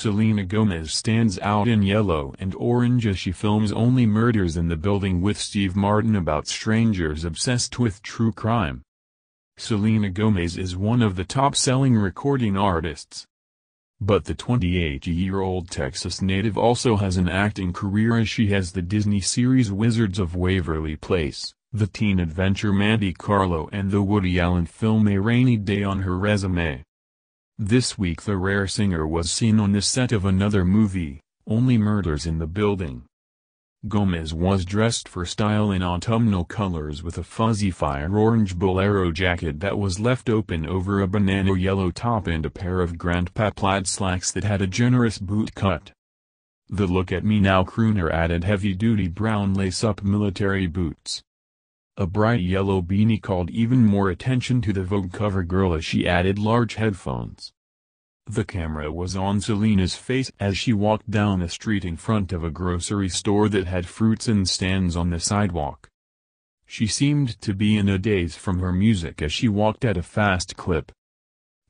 Selena Gomez stands out in yellow and orange as she films Only Murders in the Building with Steve Martin about strangers obsessed with true crime. Selena Gomez is one of the top-selling recording artists. But the 28-year-old Texas native also has an acting career, as she has the Disney series Wizards of Waverly Place, the teen adventure Mandy Carlo, and the Woody Allen film A Rainy Day on her resume. This week the rare singer was seen on the set of another movie, Only Murders in the Building. Gomez was dressed for style in autumnal colors with a fuzzy fire orange bolero jacket that was left open over a banana yellow top and a pair of grandpa plaid slacks that had a generous boot cut. The Look at Me Now crooner added heavy-duty brown lace-up military boots. A bright yellow beanie called even more attention to the Vogue cover girl as she added large headphones. The camera was on Selena's face as she walked down the street in front of a grocery store that had fruits and stands on the sidewalk. She seemed to be in a daze from her music as she walked at a fast clip.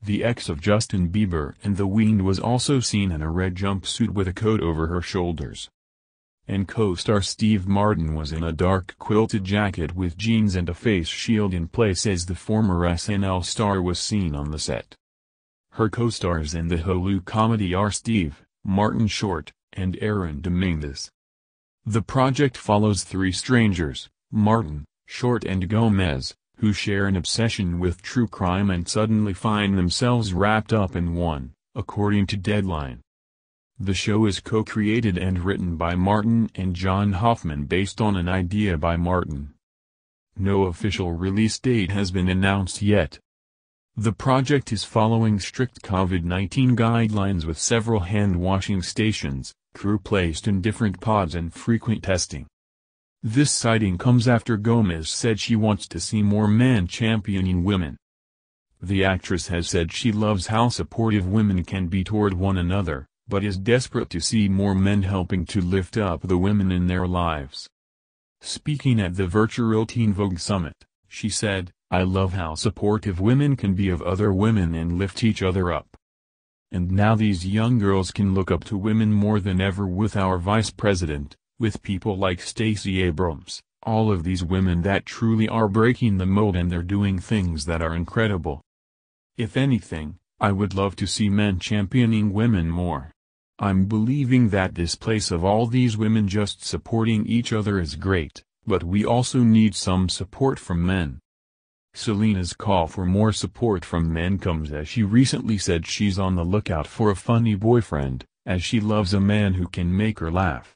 The ex of Justin Bieber and The Weeknd was also seen in a red jumpsuit with a coat over her shoulders. And co-star Steve Martin was in a dark quilted jacket with jeans and a face shield in place as the former SNL star was seen on the set. Her co-stars in the Hulu comedy are Steve, Martin Short, and Aaron Dominguez. The project follows three strangers, Martin, Short and Gomez, who share an obsession with true crime and suddenly find themselves wrapped up in one, according to Deadline. The show is co-created and written by Martin and John Hoffman based on an idea by Martin. No official release date has been announced yet. The project is following strict COVID-19 guidelines with several hand-washing stations, crew placed in different pods and frequent testing. This sighting comes after Gomez said she wants to see more men championing women. The actress has said she loves how supportive women can be toward one another, but is desperate to see more men helping to lift up the women in their lives. Speaking at the virtual Teen Vogue Summit, she said, "I love how supportive women can be of other women and lift each other up. And now these young girls can look up to women more than ever with our vice president, with people like Stacey Abrams, all of these women that truly are breaking the mold, and they're doing things that are incredible. If anything, I would love to see men championing women more. I'm believing that this place of all these women just supporting each other is great, but we also need some support from men." Selena's call for more support from men comes as she recently said she's on the lookout for a funny boyfriend, as she loves a man who can make her laugh.